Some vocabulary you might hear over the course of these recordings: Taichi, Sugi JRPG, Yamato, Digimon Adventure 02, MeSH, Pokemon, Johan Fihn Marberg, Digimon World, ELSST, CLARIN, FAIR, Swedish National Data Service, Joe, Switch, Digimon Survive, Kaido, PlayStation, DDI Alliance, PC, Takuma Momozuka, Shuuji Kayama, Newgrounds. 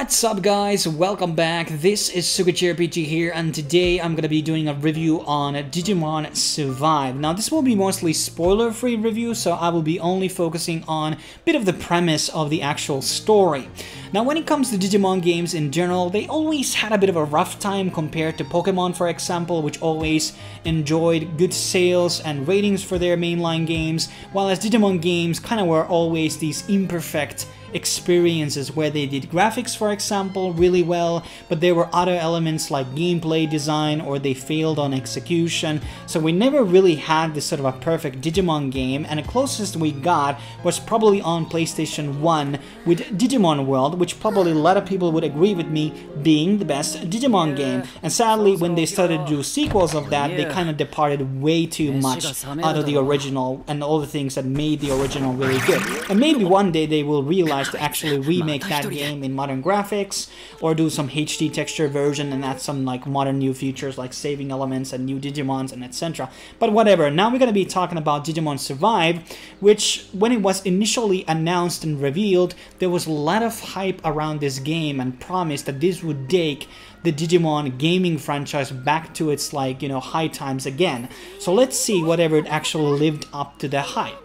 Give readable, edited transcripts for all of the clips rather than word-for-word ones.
What's up guys, welcome back. This is Sugi JRPG here, and today I'm gonna be doing a review on Digimon Survive. Now this will be mostly spoiler free review, so I will be only focusing on a bit of the premise of the actual story. Now when it comes to Digimon games in general, they always had a bit of a rough time compared to Pokemon, for example, which always enjoyed good sales and ratings for their mainline games, while as Digimon games kinda were always these imperfect experiences where they did graphics, for example, really well, but there were other elements like gameplay design, or they failed on execution. So we never really had this sort of a perfect Digimon game, and the closest we got was probably on PlayStation 1 with Digimon World, which probably a lot of people would agree with me being the best Digimon game. And sadly, when they started to do sequels of that, they kind of departed way too much out of the original and all the things that made the original really good. And maybe one day they will realize to actually remake that game in modern graphics, or do some HD texture version and add some like modern new features like saving elements and new Digimons and etc. But whatever, now we're going to be talking about Digimon Survive, which when it was initially announced and revealed, there was a lot of hype around this game and promise that this would take the Digimon gaming franchise back to its high times again. So let's see whatever it actually lived up to the hype.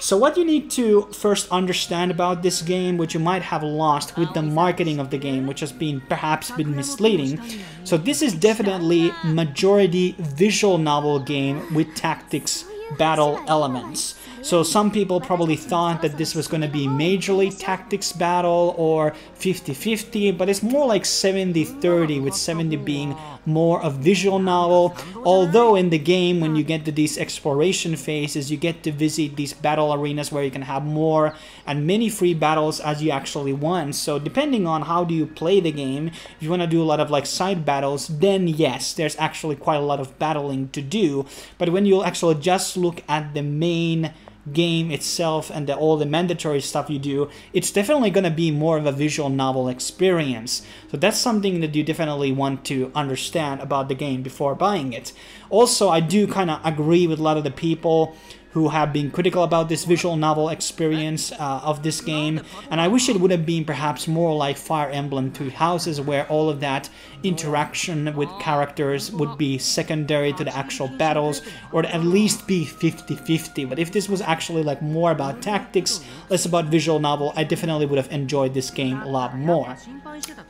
So what you need to first understand about this game, which you might have lost with the marketing of the game, which has been perhaps been misleading. So this is definitely majority visual novel game with tactics battle elements. So some people probably thought that this was going to be majorly tactics battle or 50-50, but it's more like 70-30, with 70 being more a visual novel. Although in the game, when you get to these exploration phases, you get to visit these battle arenas where you can have more and many free battles as you actually want. So depending on how do you play the game, if you want to do a lot of like side battles, then yes, there's actually quite a lot of battling to do. But when you'll actually just look at the main game itself and all the mandatory stuff you do, it's definitely going to be more of a visual novel experience. So that's something that you definitely want to understand about the game before buying it. Also, I do kind of agree with a lot of the people who have been critical about this visual novel experience of this game, and I wish it would have been perhaps more like Fire Emblem 3 Houses, where all of that interaction with characters would be secondary to the actual battles, or at least be 50-50. But if this was actually like more about tactics, less about visual novel, I definitely would have enjoyed this game a lot more.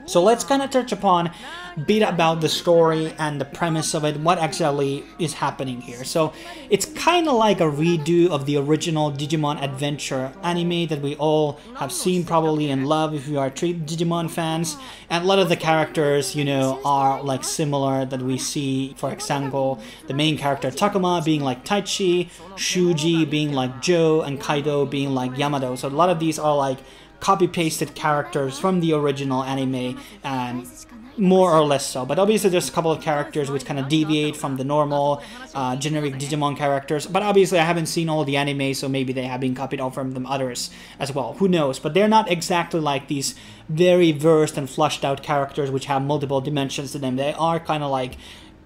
So let's kind of touch upon a bit about the story and the premise of it, what actually is happening here. So it's kind of like a redo of the original Digimon Adventure anime that we all have seen probably and love if you are Digimon fans. And a lot of the characters, you know, are like similar that we see, for example, the main character Takuma being like Taichi, Shuuji being like Joe, and Kaido being like Yamato. So a lot of these are like copy-pasted characters from the original anime, and more or less so. But obviously there's a couple of characters which kind of deviate from the normal generic Digimon characters, but obviously I haven't seen all the anime, so maybe they have been copied off from them others as well, who knows. But they're not exactly like these very versed and flushed out characters which have multiple dimensions to them. They are kind of like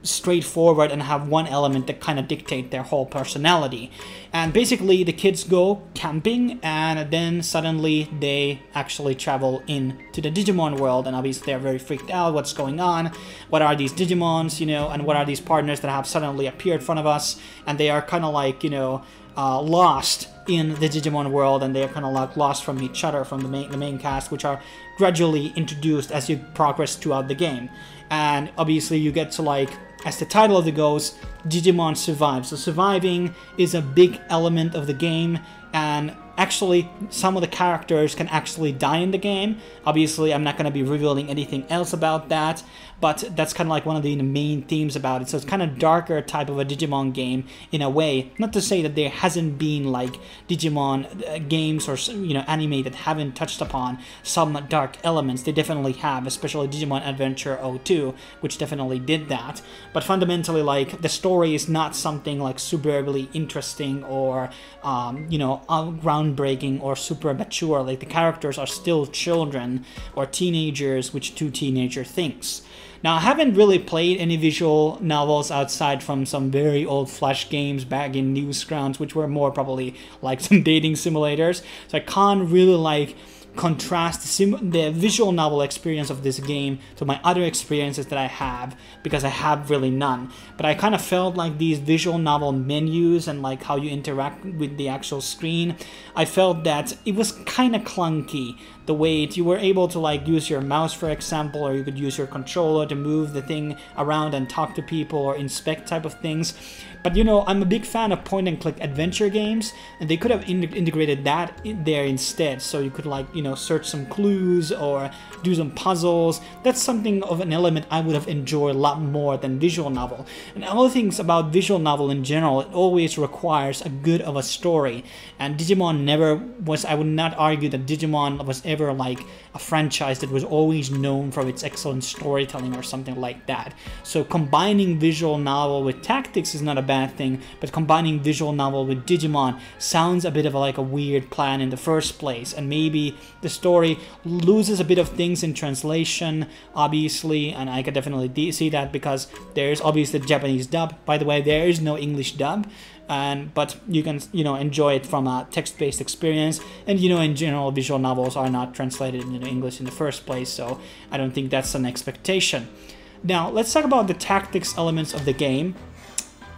straightforward and have one element that kind of dictate their whole personality. And basically the kids go camping, and then suddenly they actually travel into the Digimon world, and obviously they're very freaked out. What's going on? What are these Digimons, you know, and what are these partners that have suddenly appeared in front of us? And they are kind of like, you know, lost in the Digimon world, and they are kind of like lost from each other, from the main cast, which are gradually introduced as you progress throughout the game. And obviously you get to, like, as the title of it goes, Digimon Survive. So surviving is a big element of the game, and actually some of the characters can actually die in the game. Obviously I'm not going to be revealing anything else about that, but that's kind of like one of the main themes about it. So it's kind of darker type of a Digimon game in a way. Not to say that there hasn't been like Digimon games or, you know, anime that haven't touched upon some dark elements. They definitely have, especially Digimon Adventure 02, which definitely did that. But fundamentally, like, the story is not something like superbly interesting or groundbreaking or super mature. Like, the characters are still children or teenagers, which two teenager thinks. Now, I haven't really played any visual novels outside from some very old Flash games back in Newgrounds, which were more probably like some dating simulators. So I can't really like contrast the visual novel experience of this game to my other experiences that I have, because I have really none. But I kind of felt like these visual novel menus and like how you interact with the actual screen, I felt that it was kind of clunky. The way you were able to like use your mouse, for example, or you could use your controller to move the thing around and talk to people or inspect type of things. But you know, I'm a big fan of point-and-click adventure games, and they could have integrated that in there instead, so you could like, you know, search some clues or do some puzzles. That's something of an element I would have enjoyed a lot more than visual novel. And other things about visual novel in general, it always requires a good of a story. And Digimon never was, I would not argue that Digimon was ever like a franchise that was always known for its excellent storytelling or something like that. So combining visual novel with tactics is not a bad thing, but combining visual novel with Digimon sounds a bit of a, like a weird plan in the first place, and maybe the story loses a bit of things in translation, obviously, and I could definitely see that because there is obviously the Japanese dub. By the way, there is no English dub, but you can, you know, enjoy it from a text-based experience, and you know, in general, visual novels are not translated into English in the first place, so I don't think that's an expectation. Now, let's talk about the tactics elements of the game,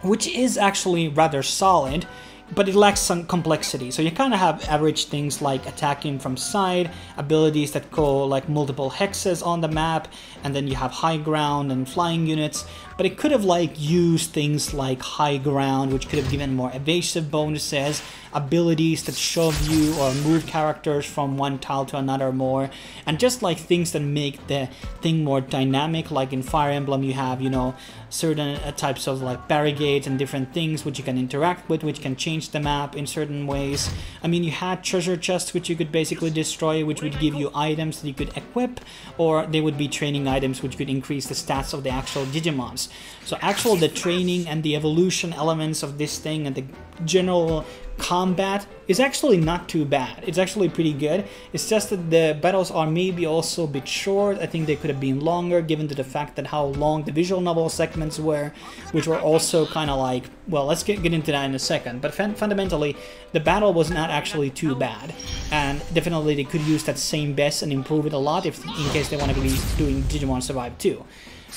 which is actually rather solid, but it lacks some complexity. So you kind of have average things like attacking from side, abilities that go like multiple hexes on the map, and then you have high ground and flying units. But it could have like used things like high ground, which could have given more evasive bonuses, abilities that shove you or move characters from one tile to another more, and just like things that make the thing more dynamic. Like in Fire Emblem, you have, you know, certain types of like barricades and different things which you can interact with, which can change the map in certain ways. I mean, you had treasure chests which you could basically destroy, which would give you items that you could equip, or they would be training items which could increase the stats of the actual Digimons. So actual the training and the evolution elements of this thing and the general combat is actually not too bad. It's actually pretty good. It's just that the battles are maybe also a bit short. I think they could have been longer, given to the fact that how long the visual novel segments were, which were also kind of like, well, let's get into that in a second. But fundamentally, the battle was not actually too bad, and definitely they could use that same best and improve it a lot if in case they want to be doing Digimon Survive 2.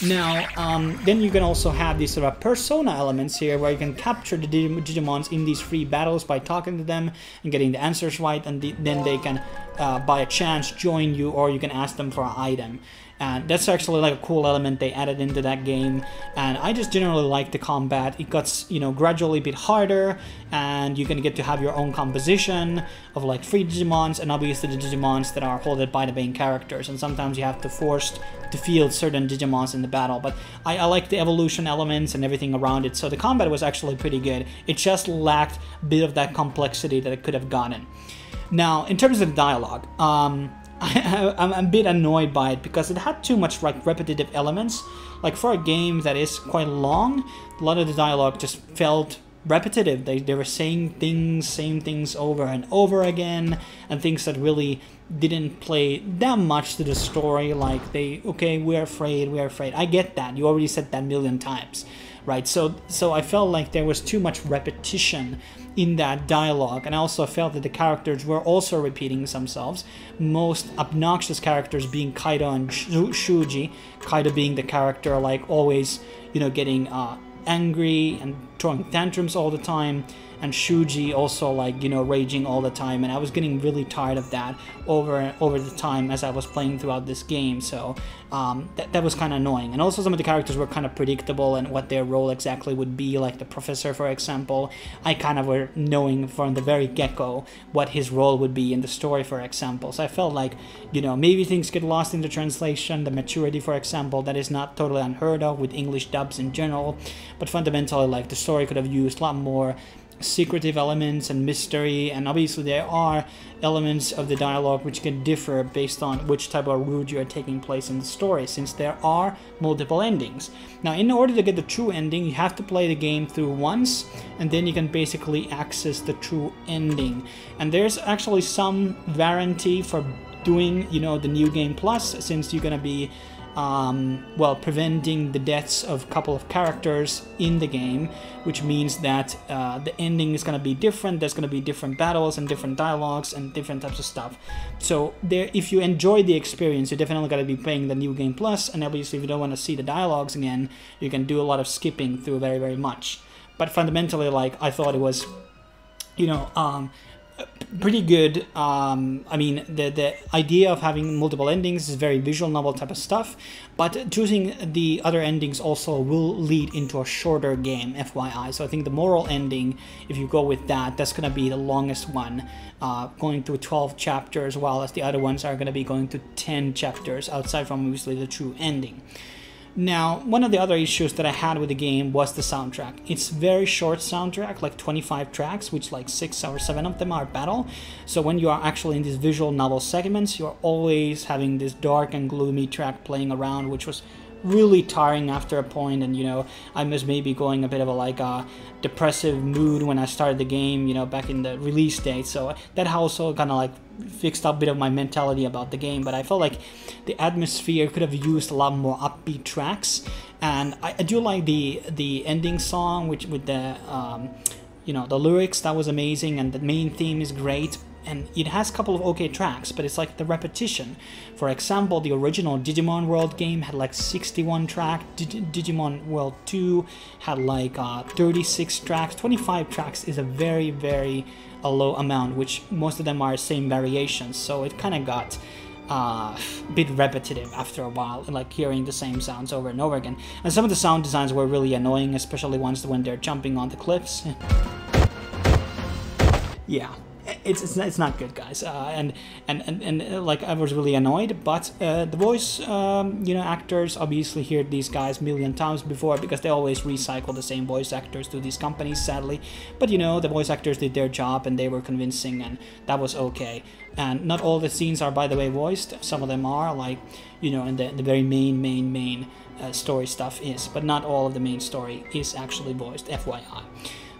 Now, then you can also have these sort of persona elements here, where you can capture the Digimons in these free battles by talking to them and getting the answers right, and then they can, by a chance, join you, or you can ask them for an item. And that's actually like a cool element they added into that game. And I just generally like the combat. It got, you know, gradually a bit harder, and you can get to have your own composition of like free Digimons and obviously the Digimons that are holded by the main characters. And sometimes you have to force to field certain Digimons in the battle. But I like the evolution elements and everything around it. So the combat was actually pretty good. It just lacked a bit of that complexity that it could have gotten. Now, in terms of dialogue, I'm a bit annoyed by it because it had too much like repetitive elements. Like for a game that is quite long, a lot of the dialogue just felt repetitive. They were saying things, same things over and over again, and things that really didn't play that much to the story. Like okay, we're afraid. I get that. You already said that a million times, right? So I felt like there was too much repetition in that dialogue, and I also felt that the characters were also repeating themselves. Most obnoxious characters being Kaido and Shuuji. Kaido being the character like always, you know, getting angry and throwing tantrums all the time, and Shuuji also like, you know, raging all the time, and I was getting really tired of that over the time as I was playing throughout this game. So that was kind of annoying. And also some of the characters were kind of predictable and what their role exactly would be. Like the professor, for example, I kind of were knowing from the very get-go what his role would be in the story, for example. So I felt like, you know, maybe things get lost in the translation. The maturity, for example, that is not totally unheard of with English dubs in general, but fundamentally like the story could have used a lot more secretive elements and mystery. And obviously there are elements of the dialogue which can differ based on which type of route you are taking place in the story, since there are multiple endings. Now, in order to get the true ending, you have to play the game through once, and then you can basically access the true ending. And there's actually some warranty for doing, you know, the new game plus, since you're gonna be well, preventing the deaths of a couple of characters in the game, which means that the ending is going to be different. There's going to be different battles and different dialogues and different types of stuff. So there, if you enjoy the experience, you're definitely going to be playing the New Game Plus, and obviously if you don't want to see the dialogues again, you can do a lot of skipping through very, very much. But fundamentally, like, I thought it was, you know, pretty good. I mean, the idea of having multiple endings is very visual novel type of stuff, but choosing the other endings also will lead into a shorter game, FYI. So I think the moral ending, if you go with that, that's going to be the longest one, going to 12 chapters, while as the other ones are going to be going to 10 chapters, outside from obviously the true ending. Now, one of the other issues that I had with the game was the soundtrack. It's very short soundtrack, like 25 tracks, which like 6 or 7 of them are battle. So when you are actually in these visual novel segments, you're always having this dark and gloomy track playing around, which was really tiring after a point. And, you know, I was maybe going a bit of a like a depressive mood when I started the game, you know, back in the release date. So that also kind of like fixed up a bit of my mentality about the game, but I felt like the atmosphere could have used a lot more upbeat tracks. And I do like the ending song, which with the you know, the lyrics, that was amazing, and the main theme is great. And it has a couple of okay tracks, but it's like the repetition. For example, the original Digimon World game had like 61 tracks, Digimon World 2 had like 36 tracks, 25 tracks is a very, very low amount, which most of them are same variations, so it kind of got a bit repetitive after a while, like hearing the same sounds over and over again. And some of the sound designs were really annoying, especially ones when they're jumping on the cliffs. Yeah. It's not good, guys, and like I was really annoyed. But the voice, you know, actors obviously heard these guys a million times before, because they always recycle the same voice actors to these companies, sadly. But you know, the voice actors did their job and they were convincing, and that was okay. And not all the scenes are, by the way, voiced. Some of them are, like, you know, and the very main story stuff is, but not all of the main story is actually voiced, FYI.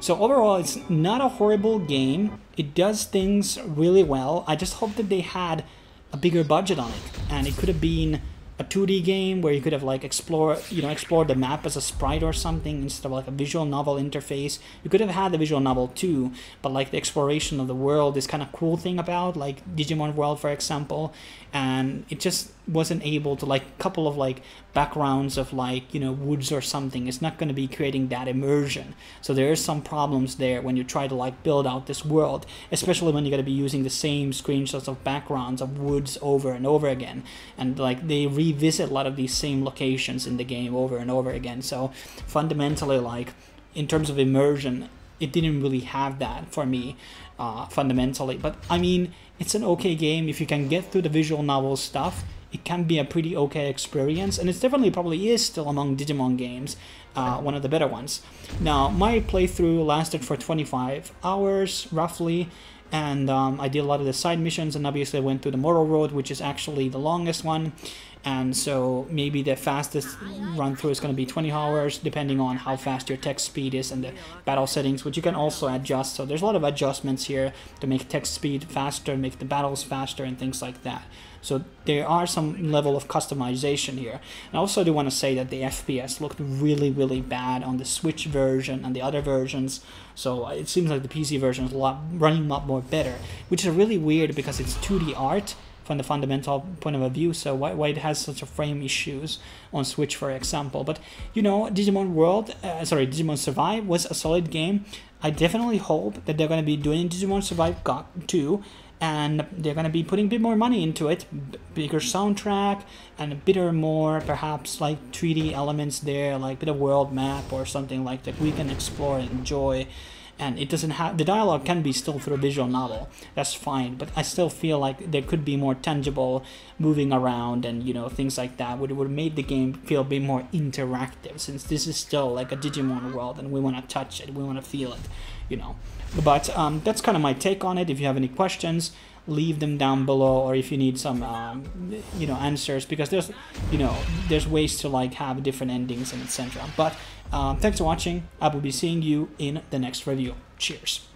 So overall, it's not a horrible game. It does things really well. I just hope that they had a bigger budget on it, and it could have been a 2D game where you could have like explored the map as a sprite or something instead of like a visual novel interface. You could have had the visual novel too, but like the exploration of the world is kind of cool thing about like Digimon World, for example, and it just wasn't able to, like, a couple of like backgrounds of like, you know, woods or something. It's not going to be creating that immersion. So there is some problems there when you try to like build out this world, especially when you're going to be using the same screenshots of backgrounds of woods over and over again, and like they really visit a lot of these same locations in the game over and over again. So fundamentally, like, in terms of immersion, it didn't really have that for me, fundamentally. But I mean, it's an okay game. If you can get through the visual novel stuff, it can be a pretty okay experience, and it's definitely probably is still among Digimon games, one of the better ones. Now, my playthrough lasted for 25 hours roughly, and I did a lot of the side missions, and obviously I went through the moral road, which is actually the longest one. And so maybe the fastest run through is going to be 20 hours, depending on how fast your text speed is and the battle settings, which you can also adjust. So there's a lot of adjustments here to make text speed faster, make the battles faster, and things like that. So there are some level of customization here. And I also do want to say that the FPS looked really, really bad on the Switch version and the other versions. So it seems like the PC version is running a lot more better, which is really weird because it's 2D art from the fundamental point of view. So why it has such a frame issues on Switch, for example. But you know, Digimon Survive was a solid game. I definitely hope that they're going to be doing Digimon Survive 2, and they're going to be putting a bit more money into it, bigger soundtrack and a bit or more perhaps like 3D elements there, like a bit of world map or something like that we can explore and enjoy. And it doesn't have, the dialogue can be still through a visual novel, that's fine, but I still feel like there could be more tangible moving around and, you know, things like that would have made the game feel a bit more interactive, since this is still like a Digimon world and we want to touch it, we want to feel it, you know. But that's kind of my take on it. If you have any questions, leave them down below, or if you need some you know, answers, because there's, you know, there's ways to like have different endings and etc. But thanks for watching. I will be seeing you in the next review. Cheers.